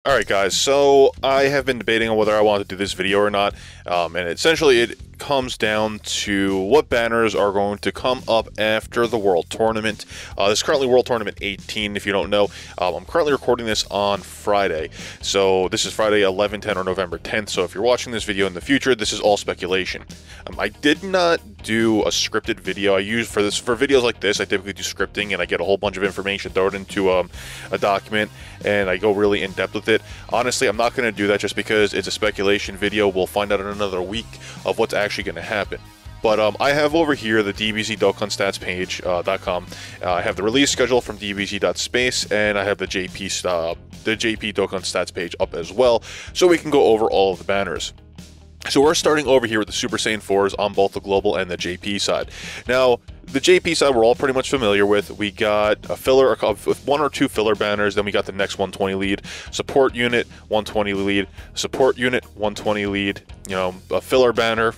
Alright guys, so I have been debating on whether I want to do this video or not, and essentially it comes down to what banners are going to come up after the World Tournament. This is currently World Tournament 18, if you don't know. I'm currently recording this on Friday, so this is Friday 11/10 or November 10th, so if you're watching this video in the future, this is all speculation. I did not do a scripted video. I use for videos like this, I typically do scripting, and I get a whole bunch of information, throw it into a document, and I go really in-depth with it. Honestly, I'm not going to do that just because it's a speculation video. We'll find out in another week of what's actually going to happen. But I have over here the DBZ Dokkan stats page, .com. I have the release schedule from dbz.space, and I have the JP Dokkan stats page up as well, so we can go over all of the banners. So we're starting over here with the Super Saiyan 4s on both the global and the JP side. Now, the JP side we're all pretty much familiar with. We got a filler, with one or two filler banners, then we got the next 120 lead, support unit, 120 lead, support unit, 120 lead, you know, a filler banner,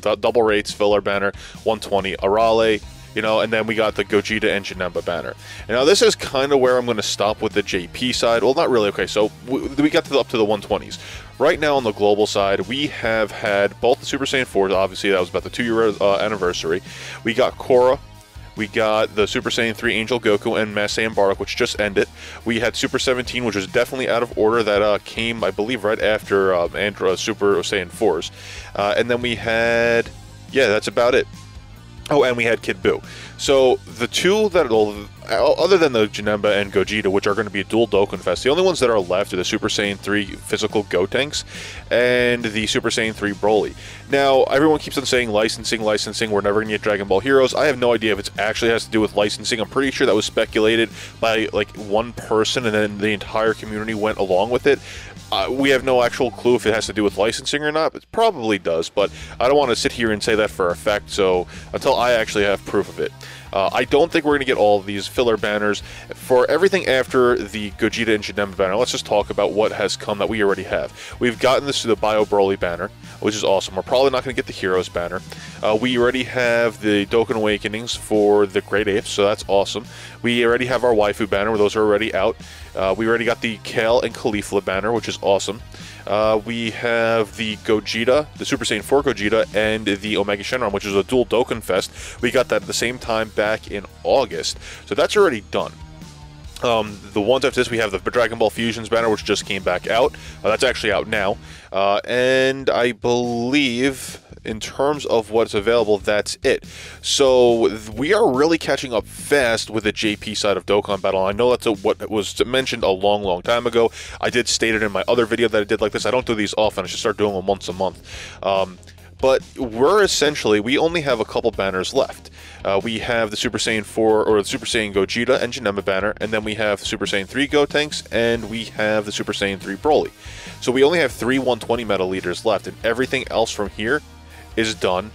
double rates, filler banner, 120, Arale, you know, and then we got the Gogeta and Janemba banner. And now this is kind of where I'm going to stop with the JP side. Well, not really. Okay, so we got up to the 120s. Right now on the global side, we have had both the Super Saiyan 4s, obviously that was about the 2-year anniversary. We got Korra, we got the Super Saiyan 3 Angel Goku and Masked Saiyan Bardock, which just ended. We had Super 17, which was definitely out of order, that came, I believe, right after Super Saiyan 4s. And then we had, yeah, that's about it. Oh, and we had Kid Buu. So the two that will, other than the Janemba and Gogeta, which are going to be a dual Dokkan Fest, the only ones that are left are the Super Saiyan 3 Physical Gotenks and the Super Saiyan 3 Broly. Now, everyone keeps on saying licensing, we're never going to get Dragon Ball Heroes. I have no idea if it actually has to do with licensing. I'm pretty sure that was speculated by, like, one person, and then the entire community went along with it. We have no actual clue if it has to do with licensing or not. It probably does, but I don't want to sit here and say that for a fact, so until I actually have proof of it. I don't think we're going to get all of these filler banners. For everything after the Gogeta and Janemba banner, let's just talk about what has come that we already have. We've gotten this to the Bio Broly banner, which is awesome. We're probably not going to get the Heroes banner. We already have the Dokkan Awakenings for the Great Apes, so that's awesome. We already have our Waifu banner, where those are already out. We already got the Kale and Khalifa banner, which is awesome. We have the Gogeta, the Super Saiyan 4 Gogeta, and the Omega Shenron, which is a dual Dokkan Fest. We got that at the same time back in August, so that's already done. The ones after this, we have the Dragon Ball Fusions banner, which just came back out. That's actually out now. And I believe, in terms of what's available, that's it. So we are really catching up fast with the JP side of Dokkan Battle. I know that's what was mentioned a long time ago. I did state it in my other video that I did like this. I don't do these often. I should start doing them once a month. But we're essentially, we only have a couple banners left. We have the Super Saiyan 4, or the Super Saiyan Gogeta and Janemba banner, and then we have the Super Saiyan 3 Gotenks, and we have the Super Saiyan 3 Broly. So we only have 3 120 metal leaders left, and everything else from here is done.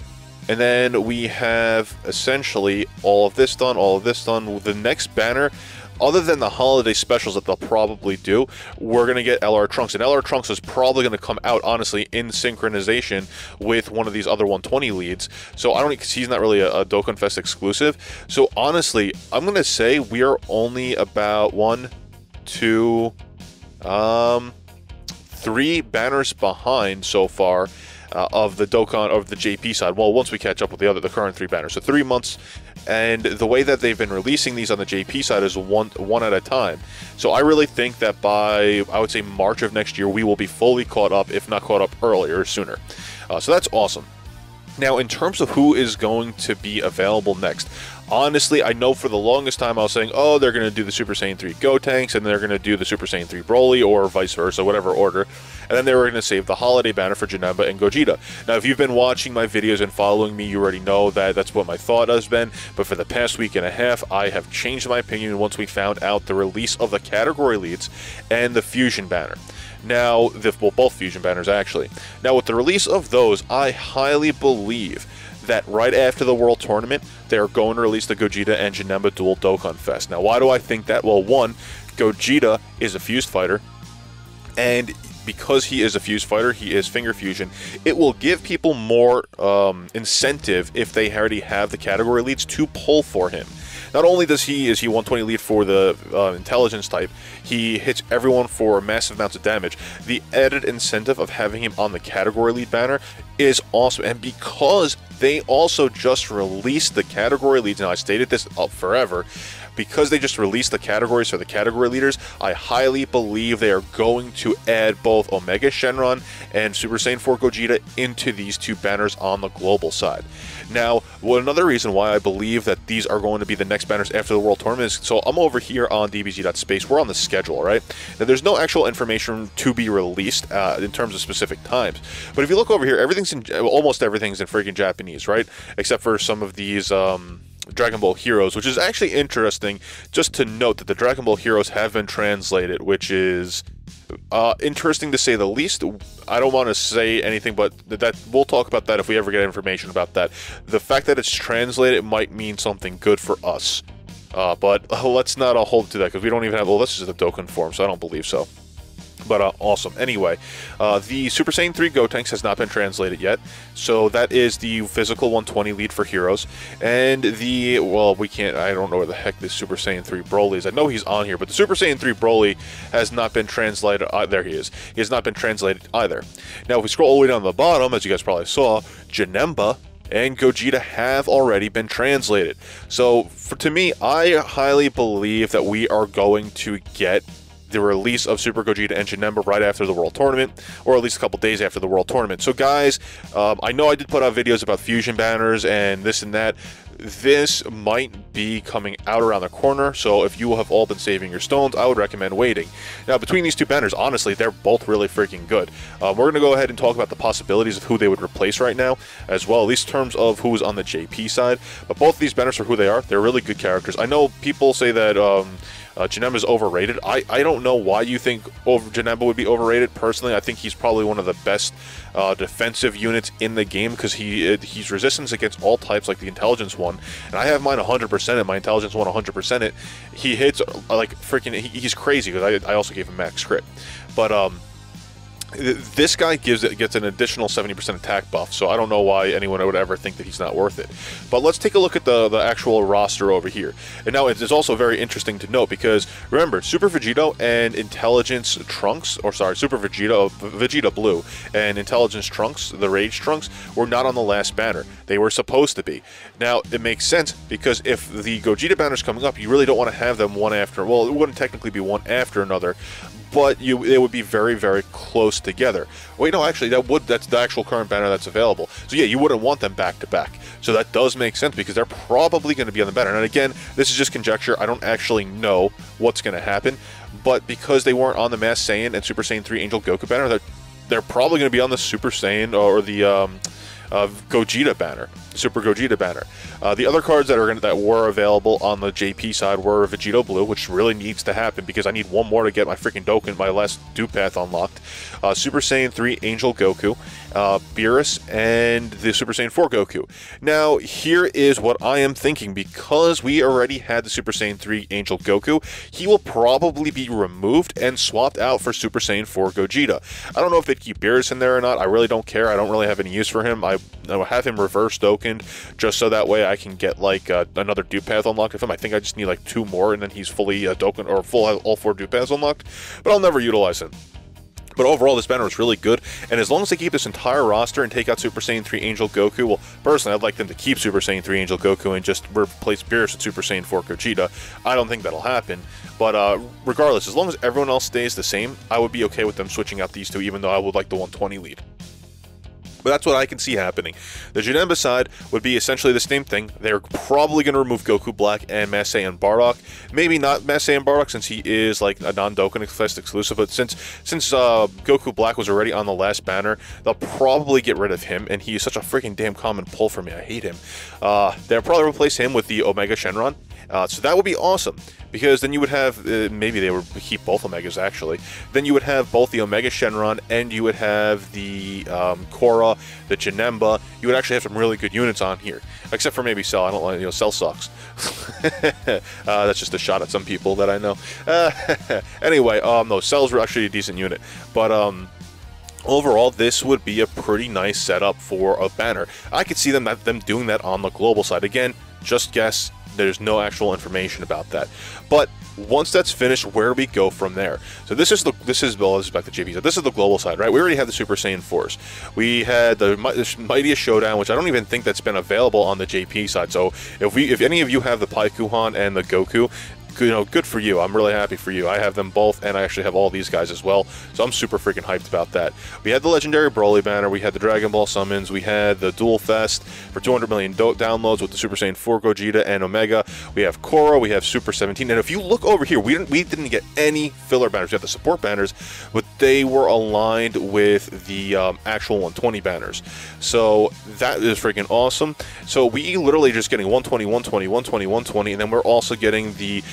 And then we have essentially all of this done, all of this done. The next banner, other than the holiday specials that they'll probably do, we're going to get LR Trunks. And LR Trunks is probably going to come out, honestly, in synchronization with one of these other 120 leads. So I don't, because he's not really a Dokkan Fest exclusive. So honestly, I'm going to say we are only about 3 banners behind so far of the Dokkan, of the JP side. Well, once we catch up with the current 3 banners. So 3 months. And the way that they've been releasing these on the JP side is one at a time. So I really think that by, I would say, March of next year, we will be fully caught up, if not caught up earlier, sooner. So that's awesome. Now, in terms of who is going to be available next, honestly, I know for the longest time I was saying, oh, they're going to do the Super Saiyan 3 Gotenks, and they're going to do the Super Saiyan 3 Broly, or vice versa, whatever order, and then they were going to save the holiday banner for Janemba and Gogeta. Now, if you've been watching my videos and following me, you already know that that's what my thought has been, but for the past week and a half, I have changed my opinion once we found out the release of the category leads and the Fusion banner. Now, well, both Fusion banners, actually. Now, with the release of those, I highly believe that right after the World Tournament, they're going to release the Gogeta and Janemba Dual Dokkan Fest. Now, why do I think that? Well, one, Gogeta is a fused fighter, and because he is a fuse fighter, he is finger fusion, it will give people more incentive if they already have the category leads to pull for him. Not only does he 120 lead for the intelligence type, he hits everyone for massive amounts of damage. The added incentive of having him on the category lead banner is awesome, and because they also just released the category leads, and I stated this up forever, because they just released the categories for the category leaders, I highly believe they are going to add both Omega Shenron and Super Saiyan 4 Gogeta into these two banners on the global side. Now, another reason why I believe that these are going to be the next banners after the World Tournament is, so I'm over here on dbz.space, we're on the schedule, right? Now, there's no actual information to be released in terms of specific times, but if you look over here, everything's in, almost everything's in freaking Japanese, right? Except for some of these, Dragon Ball Heroes, which is actually interesting just to note that the Dragon Ball Heroes have been translated, which is interesting to say the least. I don't want to say anything, but that we'll talk about that if we ever get information about that. The fact that it's translated might mean something good for us, but let's not hold to that because we don't even have, well, this is the Dokkan form, so I don't believe so. But awesome. Anyway, the Super Saiyan 3 Gotenks has not been translated yet, so that is the physical 120 lead for heroes, and the, well, we can't, I don't know where the heck this Super Saiyan 3 Broly is. I know he's on here, but the Super Saiyan 3 Broly has not been translated. There he is. He has not been translated either. Now, if we scroll all the way down to the bottom, as you guys probably saw, Janemba and Gogeta have already been translated. So, to me, I highly believe that we are going to get the release of Super Gogeta and Janemba right after the World Tournament, or at least a couple days after the World Tournament. So guys, I know I did put out videos about fusion banners and this and that. This might be coming out around the corner, so if you have all been saving your stones, I would recommend waiting. Now, between these two banners, honestly, they're both really freaking good. We're going to go ahead and talk about the possibilities of who they would replace right now, as well, at least in terms of who's on the JP side. But both of these banners are who they are. They're really good characters. I know people say that Janemba's overrated. I don't know why you think Janemba would be overrated. Personally, I think he's probably one of the best defensive units in the game because he's resistance against all types, like the intelligence one. And I have mine 100%. My intelligence one 100%. He hits like freaking. He's crazy because I also gave him max crit, but this guy gets an additional 70% attack buff, so I don't know why anyone would ever think that he's not worth it. But let's take a look at the actual roster over here. And now it's also very interesting to note because, remember, Super Vegito and Intelligence Trunks, or sorry, Super Vegito, Vegito Blue, and Intelligence Trunks, the Rage Trunks, were not on the last banner. They were supposed to be. Now, it makes sense because if the Gogeta banner's coming up, you really don't want to have them one after, well, it wouldn't technically be one after another, but it would be very, very close together. Wait, no, actually, that's the actual current banner that's available. So yeah, you wouldn't want them back to back. So that does make sense because they're probably going to be on the banner. And again, this is just conjecture. I don't actually know what's going to happen, but because they weren't on the Masked Saiyan and Super Saiyan 3 Angel Goku banner, they're probably going to be on the Super Saiyan or the Gogeta banner, Super Gogeta banner. The other cards that were available on the JP side were Vegito Blue, which really needs to happen because I need one more to get my freaking Dokkan, my last Dupath unlocked. Super Saiyan 3 Angel Goku, Beerus, and the Super Saiyan 4 Goku. Now, here is what I am thinking. Because we already had the Super Saiyan 3 Angel Goku, he will probably be removed and swapped out for Super Saiyan 4 Gogeta. I don't know if they'd keep Beerus in there or not. I really don't care. I don't really have any use for him. I have him reverse Dokkan just so that way I can get like another Dupath unlocked of him. I think I just need like two more and then he's fully Dokkan or full all four Dupaths unlocked, but I'll never utilize him. But overall, this banner is really good, and as long as they keep this entire roster and take out Super Saiyan 3 Angel Goku, well, personally, I'd like them to keep Super Saiyan 3 Angel Goku and just replace Beerus with Super Saiyan 4 Gogeta. I don't think that'll happen, but regardless, as long as everyone else stays the same, I would be okay with them switching out these two, even though I would like the 120 lead. But that's what I can see happening. The Janemba side would be essentially the same thing. They're probably going to remove Goku Black and Masked Saiyan Bardock. Maybe not Masked Saiyan Bardock since he is like a non-Dokkan exclusive, but since Goku Black was already on the last banner, they'll probably get rid of him, and he is such a freaking damn common pull for me. I hate him. They'll probably replace him with the Omega Shenron. So that would be awesome, because then you would have, maybe they would keep both Omegas actually, then you would have both the Omega Shenron and you would have the Korra, the Janemba. You would actually have some really good units on here, except for maybe Cell. I don't like, you know, Cell sucks. That's just a shot at some people that I know. Anyway, no, Cell's actually a decent unit, but Overall, this would be a pretty nice setup for a banner. I could see them doing that on the global side. Again, just guess. There's no actual information about that. But once that's finished, where do we go from there? So this is back to JP. So this is the global side, right? We already had the Super Saiyan 4s. We had the Mightiest Showdown, which I don't even think that's been available on the JP side. So if any of you have the Paikuhan and the Goku, you know, good for you. I'm really happy for you. I have them both, and I actually have all these guys as well, so I'm super freaking hyped about that. We had the Legendary Broly banner, we had the Dragon Ball Summons, we had the Duel Fest for 200 million downloads with the Super Saiyan 4 Gogeta and Omega. We have Korra, we have Super 17, and if you look over here, we didn't get any filler banners. We have the support banners, but they were aligned with the actual 120 banners, so that is freaking awesome. So we literally just getting 120, 120, 120, 120, and then we're also getting the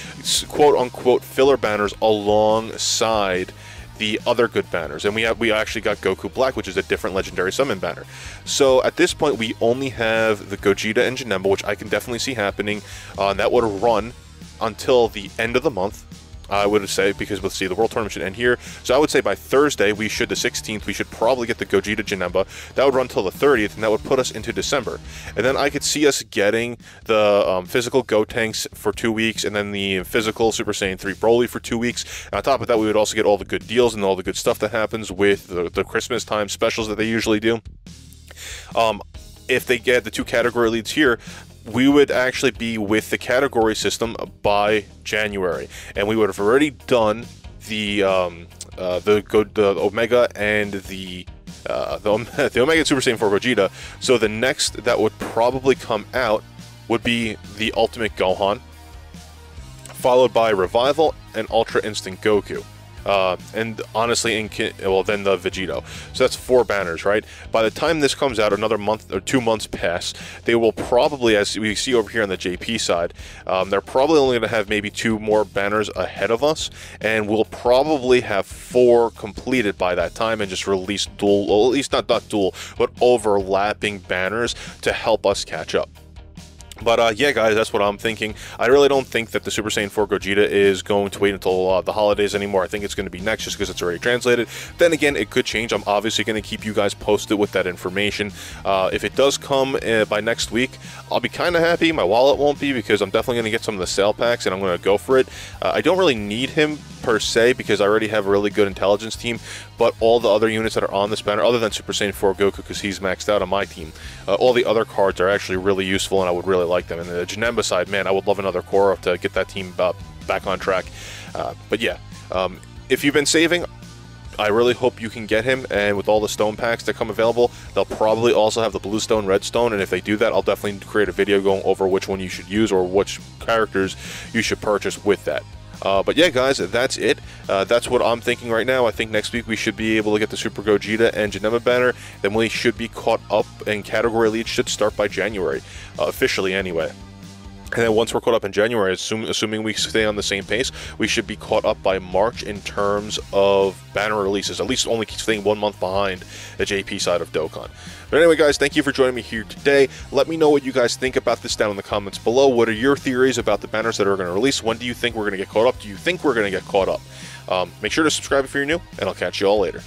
quote-unquote filler banners alongside the other good banners, and we actually got Goku Black, which is a different Legendary Summon banner. So at this point, we only have the Gogeta and Janemba, which I can definitely see happening, and that would run until the end of the month, I would say, because we'll see the World Tournament should end here. So I would say by Thursday, we should, the 16th, we should probably get the Gogeta Janemba. That would run till the 30th, and that would put us into December. And then I could see us getting the physical Gotenks for 2 weeks, and then the physical Super Saiyan 3 Broly for 2 weeks. And on top of that, we would also get all the good deals and all the good stuff that happens with the Christmas time specials that they usually do. If they get the two category leads here, we would actually be with the category system by January, and we would have already done the Omega and the Omega and Super Saiyan 4 Gogeta. So the next that would probably come out would be the Ultimate Gohan, followed by Revival and Ultra Instinct Goku. And honestly, then the Vegito. So that's 4 banners, right? By the time this comes out, another month or 2 months pass, they will probably, as we see over here on the JP side, they're probably only going to have maybe 2 more banners ahead of us, and we'll probably have 4 completed by that time and just release dual, well, at least not dual, but overlapping banners to help us catch up. But yeah, guys, that's what I'm thinking. I really don't think that the Super Saiyan 4 Gogeta is going to wait until the holidays anymore. I think it's going to be next, just because it's already translated. Then again, it could change. I'm obviously going to keep you guys posted with that information. If it does come by next week, I'll be kind of happy. My wallet won't be, because I'm definitely going to get some of the sale packs, and I'm going to go for it. I don't really need him per se, because I already have a really good intelligence team, but all the other units that are on this banner, other than Super Saiyan 4 Goku, because he's maxed out on my team, all the other cards are actually really useful, and I would really like them. And the Janemba side, man, I would love another Korra to get that team back on track. But yeah, if you've been saving, I really hope you can get him, and with all the stone packs that come available, they'll probably also have the blue stone, red stone, and if they do that, I'll definitely create a video going over which one you should use or which characters you should purchase with that. But yeah, guys, that's it. That's what I'm thinking right now. I think next week we should be able to get the Super Gogeta and Janemba banner. Then we should be caught up, and category leads should start by January, officially anyway. And then once we're caught up in January, assuming we stay on the same pace, we should be caught up by March in terms of banner releases, at least only staying 1 month behind the JP side of Dokkan. But anyway, guys, thank you for joining me here today. Let me know what you guys think about this down in the comments below. What are your theories about the banners that are going to release? When do you think we're going to get caught up? Do you think we're going to get caught up? Make sure to subscribe if you're new, and I'll catch you all later.